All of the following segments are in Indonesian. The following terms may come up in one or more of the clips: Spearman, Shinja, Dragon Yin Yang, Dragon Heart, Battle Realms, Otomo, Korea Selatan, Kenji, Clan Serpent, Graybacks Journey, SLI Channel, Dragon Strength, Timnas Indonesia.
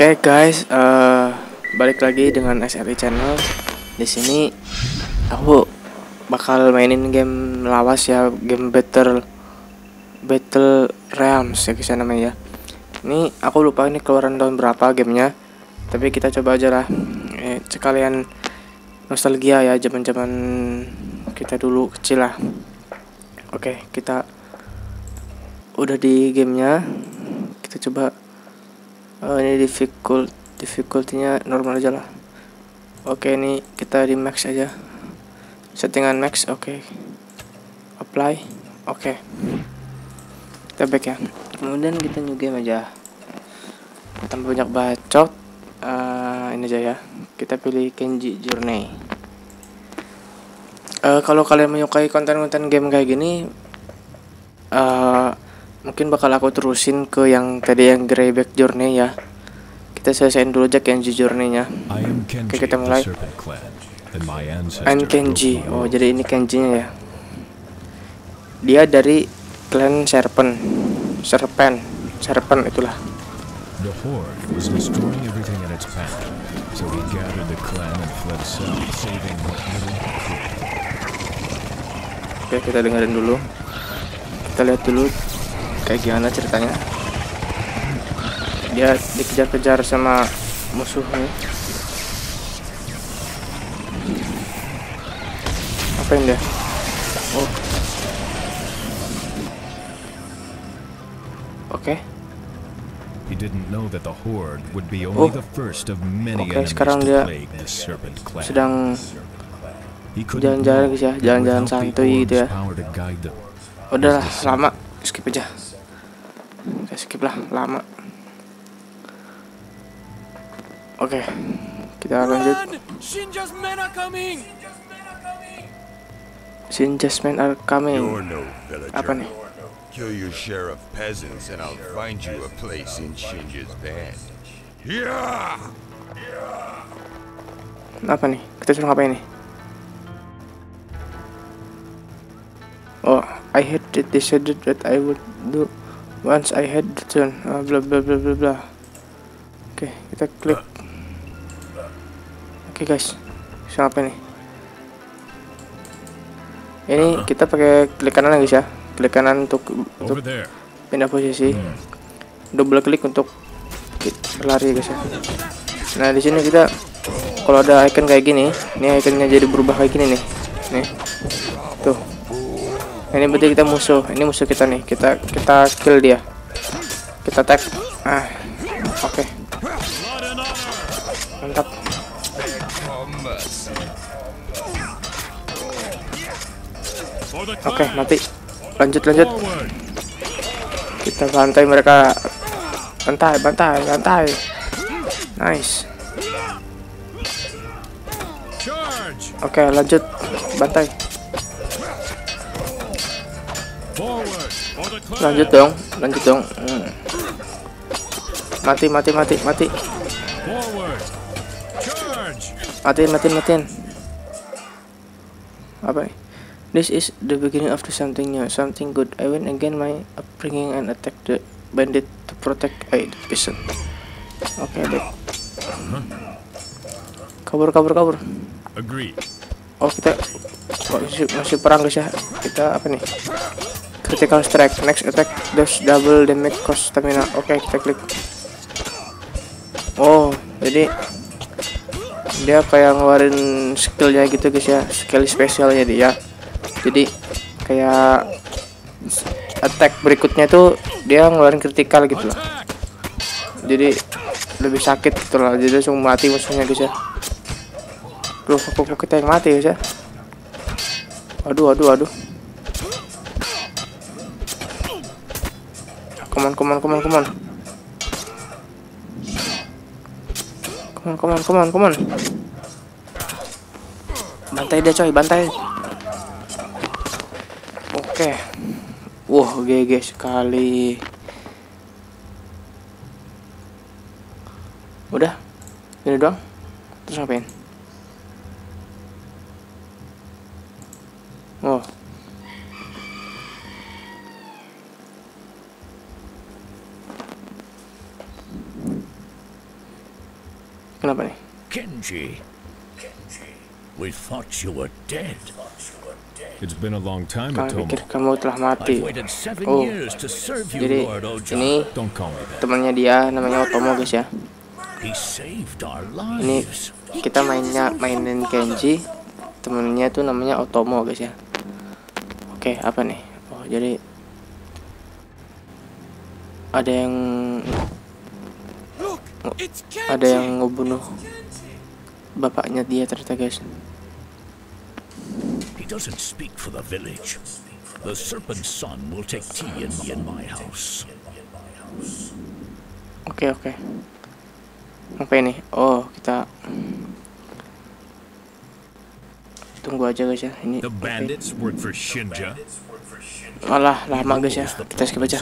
Oke guys, balik lagi dengan SLI Channel. Di sini aku bakal mainin game lawas ya, game Battle Realms ya guys namanya ya. Ini aku lupa ini keluaran tahun berapa gamenya, tapi kita coba aja lah. Sekalian nostalgia ya, zaman-zaman kita dulu kecil lah. Oke, kita udah di gamenya, kita coba. Ini difficulty-nya normal aja lah. Oke, ini kita di max aja, settingan max. Oke, apply. Oke, kita back ya, kemudian kita new game aja tanpa banyak bacot. Ini aja ya, kita pilih Kenji Journey. Kalau kalian menyukai konten-konten game kayak gini, mungkin bakal aku terusin ke yang tadi, yang Greyback Journey ya. Kita selesaiin dulu aja Kenji Journey-nya. Oke, kita mulai. I'm Kenji. Oh, jadi ini Kenji-nya ya. Dia dari Clan Serpent itulah. The horde was destroying everything in its path, so he gathered the clan and fled south, saving whatever he could. Oke, kita dengerin dulu. Kita lihat dulu kayak gimana ceritanya. Dia dikejar-kejar sama musuhnya. Apa ini dia? Oh. Oke. He didn't know that the horde would be only the first of many enemies to plague the serpent clan. Sedang jalan-jalan guys ya, jalan-jalan santuy gitu ya. Udah lama, skip aja. Skip lah, lama. Oke, kita lanjut. Shinja's men are coming. Apa nih? Kill your share of peasants and I'll find you a place in Shinja's band. Yeah. Apa nih? Kita suruh ngapain nih? Oh, I had decided that I would do once I had the turn, blah blah blah blah blah. Oke, kita klik. Oke guys, siapa nih? Ini kita pakai klik kanan guys ya, klik kanan untuk pindah posisi, double klik untuk berlari guys ya. Nah di sini kita kalau ada icon kayak gini, ini iconnya jadi berubah kayak gini nih, nih, tuh. Ini berarti kita musuh. Ini musuh kita nih. Kita kill dia. Kita tag. Ah. Oke. Mantap. Oke, mati. Lanjut. Kita bantai mereka. Bantai. Nice. Oke, lanjut. Bantai. Lanjut dong. Mati. Matiin. Apa nih? This is the beginning of the something new, something good. I went again my upbringing and attack the bandit to protect the peasant. Oke, deh. Kabur. Agree. Oh, kita masih perang guys ya. Kita apa nih? Critical strike, next attack does double damage cost stamina. Oke, kita klik. Oh, jadi dia kayak ngeluarin skillnya gitu guys ya, skill spesialnya dia. Jadi kayak attack berikutnya tuh dia ngeluarin critical gitu loh. Jadi lebih sakit gitu loh, jadi langsung mati musuhnya guys ya. Loh, kok kita yang mati guys ya. Aduh. Come on. Bantai dia coy, bantai. Oke. Wah, GG sekali. Udah. Ini doang. Terus ngapain? Oh. Kenapa nih? Kenji, we thought you were dead. It's been a long time, Otomo. Pikir kamu telah mati. Oh, jadi ini temannya dia namanya Otomo, guys ya. Ini kita mainin Kenji, temennya tuh namanya Otomo, guys ya. Oke, apa nih? Oh, jadi ada yang ngebunuh bapaknya dia ternyata, guys. Doesn't speak for the village. The serpent's son will take tea in my house. Oke. Apa ini? Oh, kita tunggu aja, guys ya. Ini. Alah, lama, guys ya. Kita skip aja.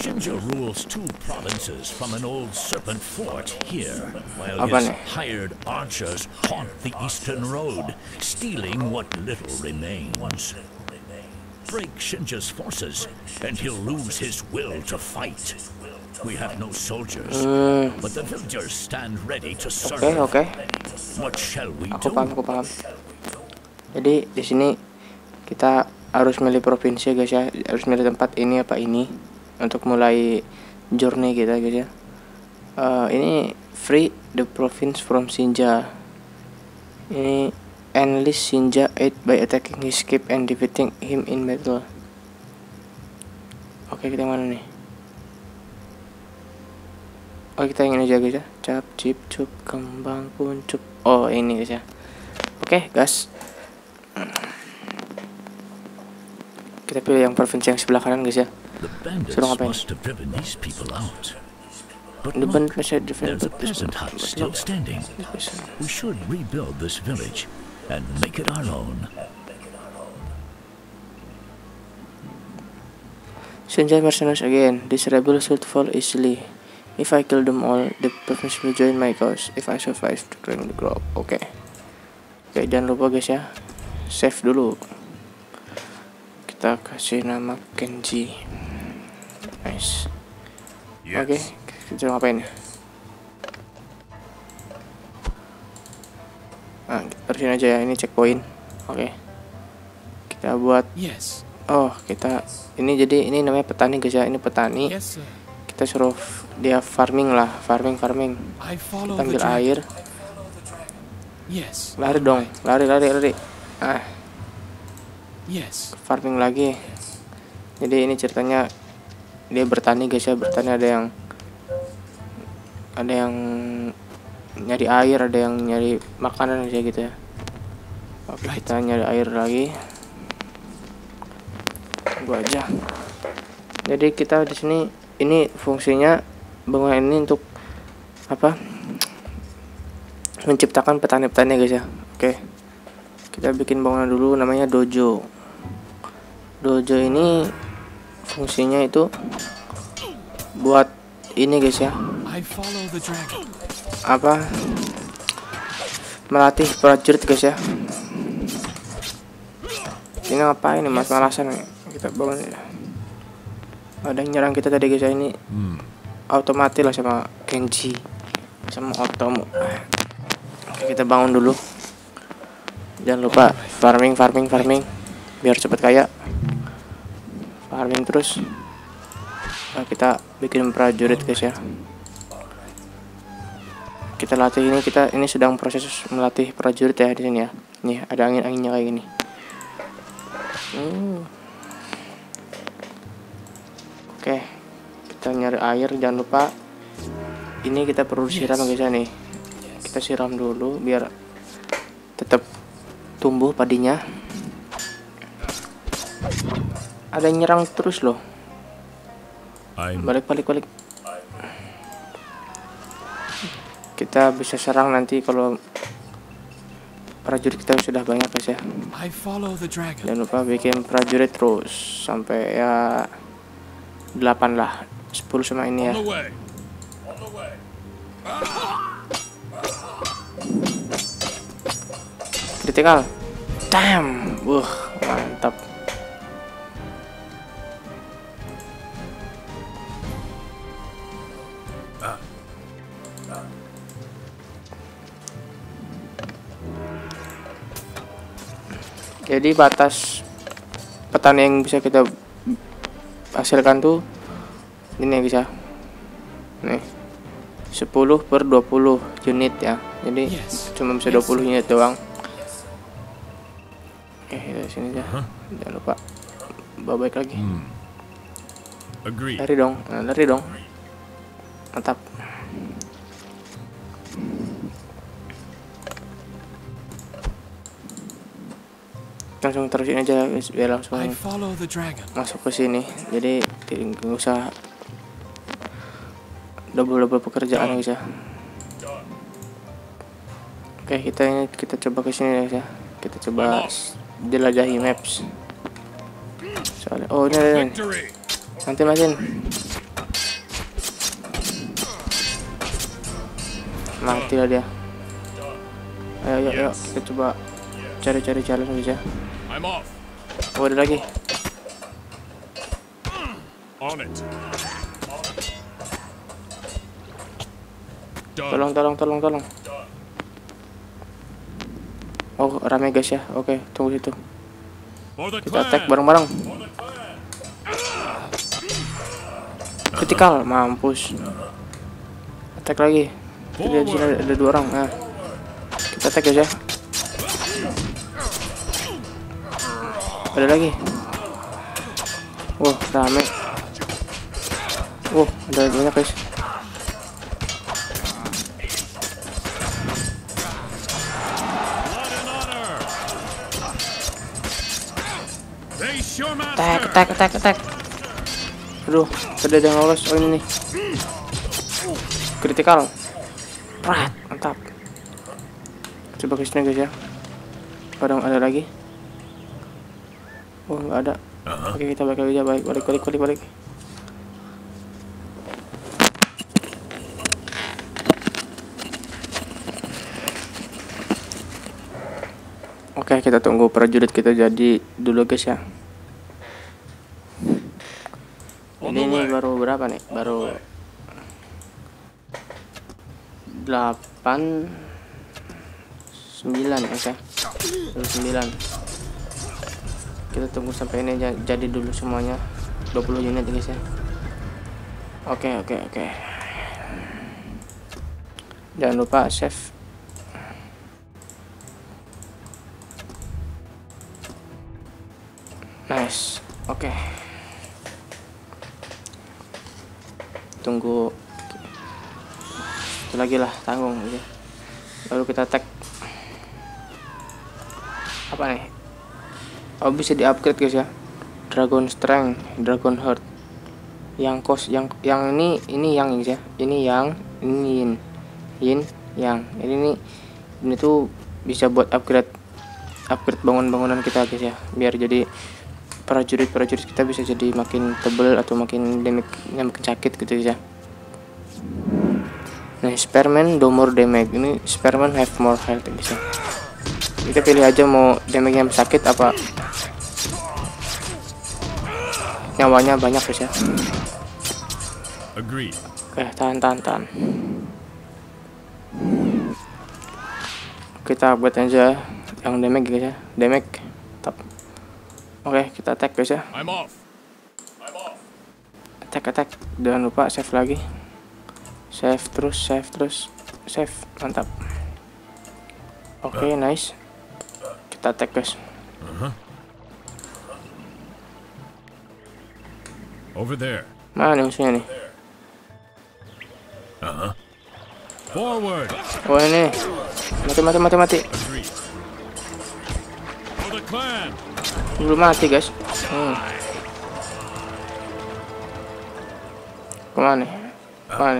Shinja rules 2 provinces from an old serpent fort here, while his hired archers haunt the eastern road, stealing what little remains. Break Shinja's forces, and he'll lose his will to fight. We have no soldiers, but the villagers stand ready to serve. What shall we do? Aku paham. Jadi di sini kita harus milih provinsi, guys ya. Harus milih tempat ini apa ini. Untuk mulai journey kita, guys ya. Ini free the province from Shinja. Ini enlist Shinja aid by attacking his ship and defeating him in battle. Oke, kita mana nih? Oh, kita ingin aja, guys ya. Cap, cip, cup, kembang, kuncup. Oh, ini, guys ya. Oke, guys. Kita pilih yang provinsi yang sebelah kanan, guys ya. The bandits must have driven these people out. But look, there's a peasant hut still standing. We should rebuild this village and make it our own. Shinja mercenaries again. This rebel should fall easily. If I kill them all, the province will join my cause. If I survive, to claim the crop. Okay, jangan lupa, guys ya. Save dulu. Kita kasih nama Kenji. Nice. Oke, kita ngapain? Nah, kita terusin aja ya, ini checkpoint. Oke. Kita buat. Oh, kita ini jadi ini namanya petani, guys ya. Ini petani. Kita suruh dia farming lah, farming. Kita ambil air. Lari dong, lari. Ah. Farming lagi. Jadi ini ceritanya dia bertani, guys ya, bertani. Ada yang nyari air, ada yang nyari makanan, kayak gitu ya. Oke, kita nyari air lagi. Gua aja. Jadi kita di sini ini fungsinya bangunan ini untuk apa? Menciptakan petani-petani, guys ya. Oke. Kita bikin bangunan dulu namanya dojo. Dojo ini fungsinya itu buat ini, guys ya, apa, melatih prajurit, guys ya. Ini ngapain nih, mas malasan nih. Kita bangun ya. Ada yang nyerang kita tadi, guys ya. Ini otomatis lah sama Kenji sama Otomo. Oke, kita bangun dulu. Jangan lupa farming biar cepet kaya. Farming terus. Nah, kita bikin prajurit, guys ya. Kita latih ini, kita ini sedang proses melatih prajurit ya di sini ya. Nih, ada angin-anginnya kayak gini. Oke. Kita nyari air, jangan lupa. Ini kita perlu siram, guys ya nih. Kita siram dulu biar tetap tumbuh padinya. Ada yang nyerang terus loh. Balik. Kita bisa serang nanti kalau prajurit kita sudah banyak, guys ya. Jangan lupa bikin prajurit terus sampai ya 8 lah, 10 sama ini ya. Kritikal. Damn. Mantap. Jadi batas petani yang bisa kita hasilkan tuh ini bisa nih 10/20 unit ya. Jadi cuma bisa 20 unit doang. Oke, dari sini aja. Jangan lupa bawa baik lagi. Lari dong, nah, lari dong. Mantap. Langsung terusin aja biar langsung masuk ke sini. Jadi nggak usah double pekerjaan guys ya. Oke, kita coba ke sini guys ya. Kita coba jelajahi maps. Soalnya, oh ini ada nih. Nanti masin. Mati lah dia. Ayo, yuk, kita coba cari jalan aja. Oh ada lagi. Tolong. Oh, rame guys ya. Oke, tunggu situ. Kita attack bareng-bareng. Critical, mampus. Attack lagi. Di sini ada 2 orang. Nah. Kita attack guys ya. Ada lagi. Wah, rame. Wah, ada banyak guys. Tek. Aduh, sudah jangan lolos. Oh ini nih. Critical. Prat, mantap. Coba ke sini guys ya. Padang ada lagi. Oh, enggak ada. Oke, kita balik. Oke, kita tunggu prajurit kita jadi dulu guys ya. Ini baru berapa nih? Baru 8 9. Oke, 9. Kita tunggu sampai ini jadi dulu semuanya 20 unit guys ya. Oke. Jangan lupa save. Nice. Oke. Tunggu itu lagi lah, tanggung aja. Lalu kita tag apa nih? Oh, bisa di-upgrade guys ya. Dragon Strength, Dragon Heart. Yang kos yang ini yang guys ya. Ini yang ini Yin yang. Jadi ini tuh bisa buat upgrade bangunan-bangunan kita guys ya. Biar jadi prajurit kita bisa jadi makin tebel atau makin damage-nya makin sakit gitu ya. Nah, Spearman do more damage. Ini Spearman have more health gitu. Kita pilih aja mau damage-nya sakit apa nyawanya banyak guys ya. Agree. Oke, tahan. Kita buat aja yang damage guys ya. Damage. Oke, kita attack guys ya. Attack. Jangan lupa save lagi. Save terus. Save, mantap. Oke, nice. Kita attack guys. Over there. Mana musuhnya nih? Forward. Oh ini. Mati. Belum mati guys. Kemana nih? Oh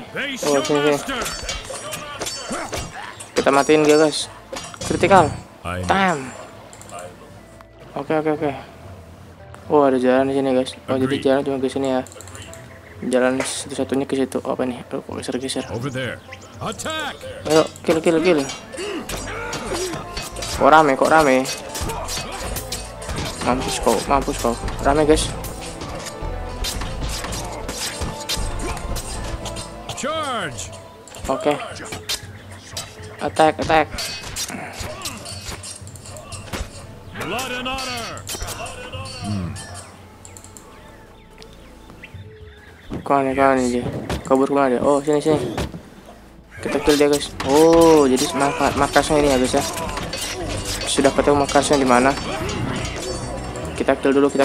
sini. Kita matiin dia guys. Critical. Time. Oke. Oh ada jalan di sini guys. Oh jadi jalan cuma ke sini ya. Jalan satu-satunya ke situ. Oh, apa nih? Aduh, kok geser. Ayo kill. Kok rame? Mampus kau. Rame guys. Charge. Oke. Attack. Blood and honor. Kawan-kawan kabur keluar ya. Oh, sini. Kita kill dia, guys. Oh, jadi markasnya ini ya, guys ya. Sudah ketemu markasnya di mana? Kita kill dulu. Kill.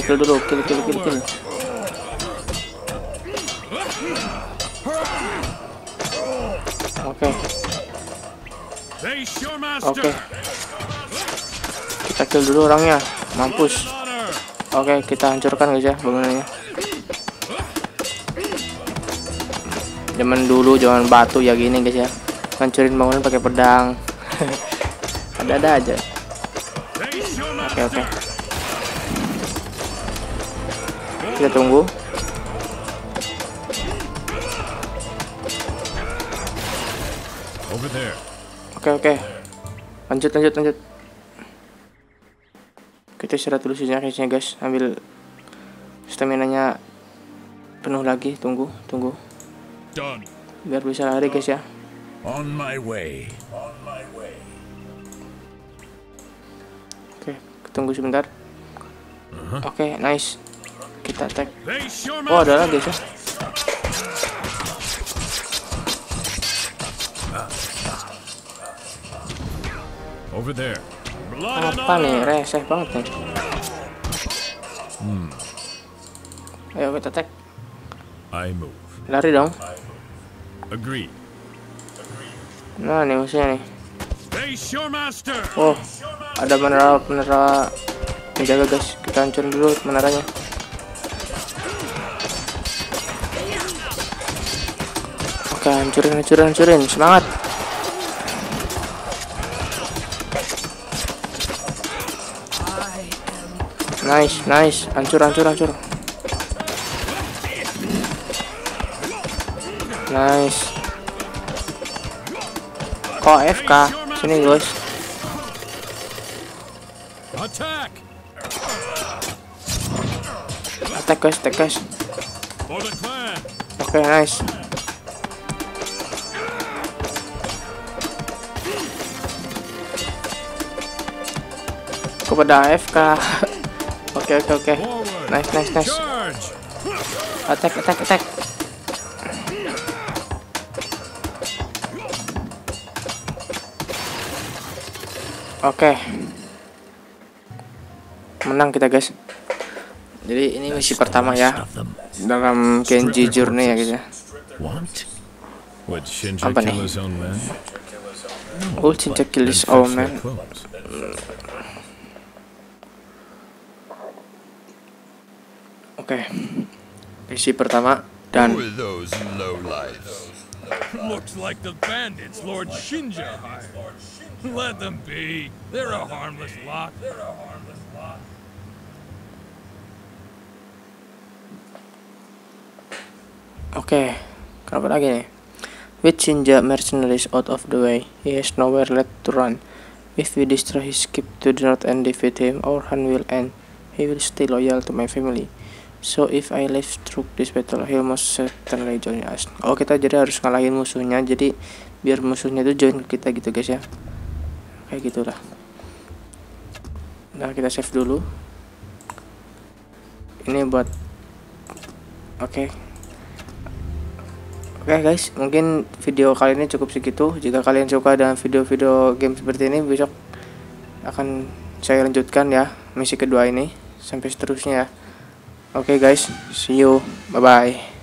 Oke. Kita kill dulu orangnya. Mampus. Oke, kita hancurkan guys ya bangunannya. Zaman dulu jangan batu ya gini guys ya. Hancurin bangunan pakai pedang. Ada-ada aja. Oke. Kita tunggu. Oke. Lanjut. Kita istirahat dulu kayaknya guys. Ambil stamina-nya penuh lagi. Tunggu. Biar bisa lari guys ya. On my way. Oke, tunggu sebentar. Oke, nice. Kita attack. Oh, ada lagi guys ya. Apa nih, reseh banget nih. Ayo kita attack. Lari dong. Nah nih musuhnya nih. Oh, ada menara penjaga guys. Kita hancurin dulu menaranya. Oke, hancurin. Semangat. Nice, hancur. Nice. Kok FK? Sini guys. Attack guys. Oke, nice. Kepada FK. Oke. Nice. Attack. Oke. Menang kita, guys. Jadi ini misi pertama ya dalam Kenji Journey ya, guys ya. Apa nih? Will Shinja kill his own man? Oke, misi pertama dan looks like the bandits Lord Shinja hired. Let them be. They're a harmless lot. Oke, kenapa lagi nih? With Shinja mercenaries out of the way, he has nowhere left to run. If we destroy his ship to the north and defeat him, our hunt will end. He will stay loyal to my family. So if I live through this battle, he must certainly join us. Oh, kita jadi harus ngalahin musuhnya. Jadi biar musuhnya itu join kita gitu guys ya. Kayak gitulah. Nah, kita save dulu. Ini buat Oke, guys, mungkin video kali ini cukup segitu. Jika kalian suka dengan video-video game seperti ini, besok akan saya lanjutkan ya misi kedua ini sampai seterusnya ya. Oke guys, see you, bye-bye.